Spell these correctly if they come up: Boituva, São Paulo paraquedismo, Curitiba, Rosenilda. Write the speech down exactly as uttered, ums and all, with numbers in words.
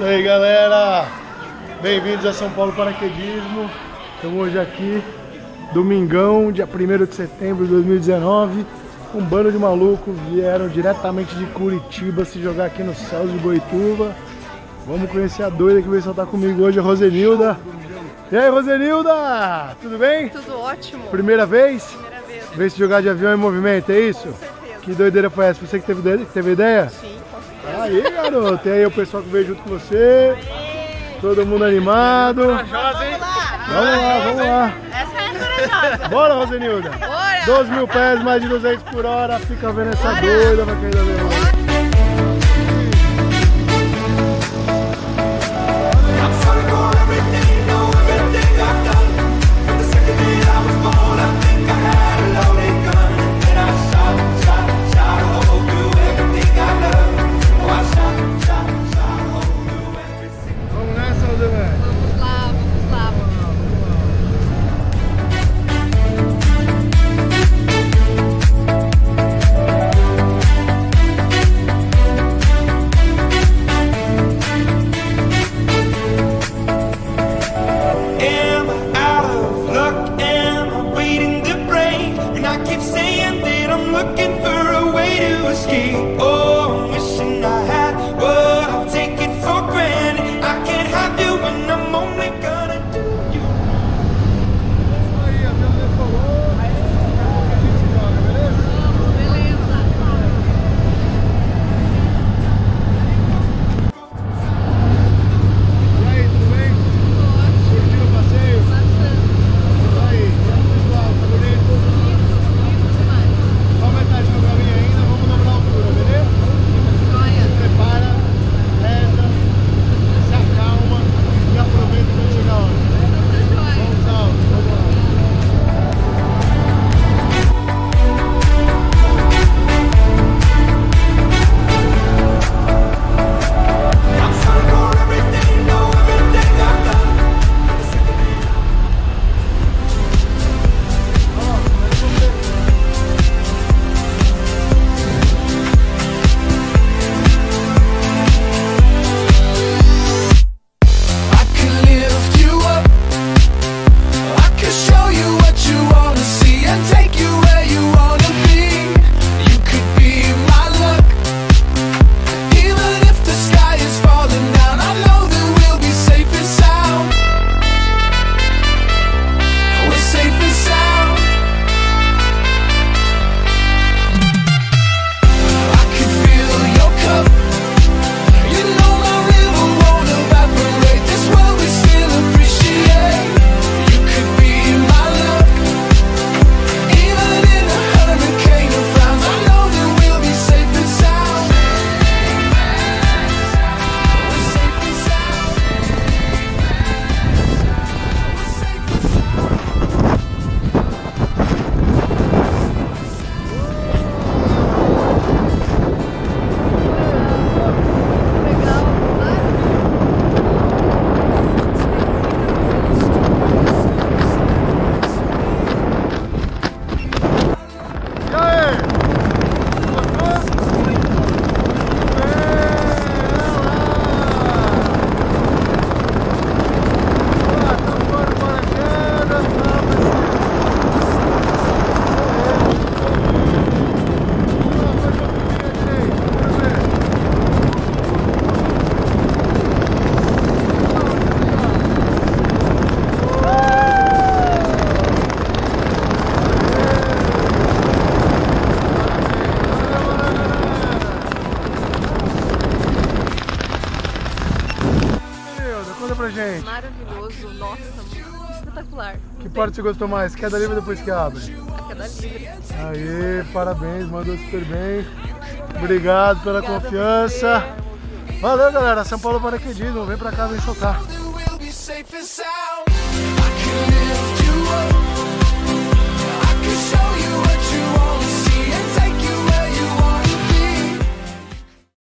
Isso aí, galera! Bem-vindos a São Paulo Paraquedismo. Estamos hoje aqui, domingão, dia primeiro de setembro de dois mil e dezenove. Um bando de malucos vieram diretamente de Curitiba se jogar aqui nos céus de Boituva. Vamos conhecer a doida que veio soltar comigo hoje, a Rosenilda. E aí, Rosenilda! Tudo bem? Tudo ótimo. Primeira vez? Primeira vez. Veio se jogar de avião em movimento, é isso? Com certeza. Que doideira foi essa? Você que teve, teve ideia? Sim. Aí, garoto, e aí o pessoal que veio junto com você, aê, todo mundo animado. Vamos lá, vamos lá, vamos lá. Essa é corajosa. Bora, Rosenilda. Bora. doze mil pés, mais de duzentos por hora, fica vendo essa bora doida, vai cair da vergonha. Gente. Maravilhoso, nossa, espetacular. Que parte você gostou mais? Queda livre ou depois que abre? A queda livre. Aí, parabéns, mandou super bem. Obrigado pela Obrigada confiança. Valeu, galera. São Paulo Paraquedismo, vem pra cá, vem soltar.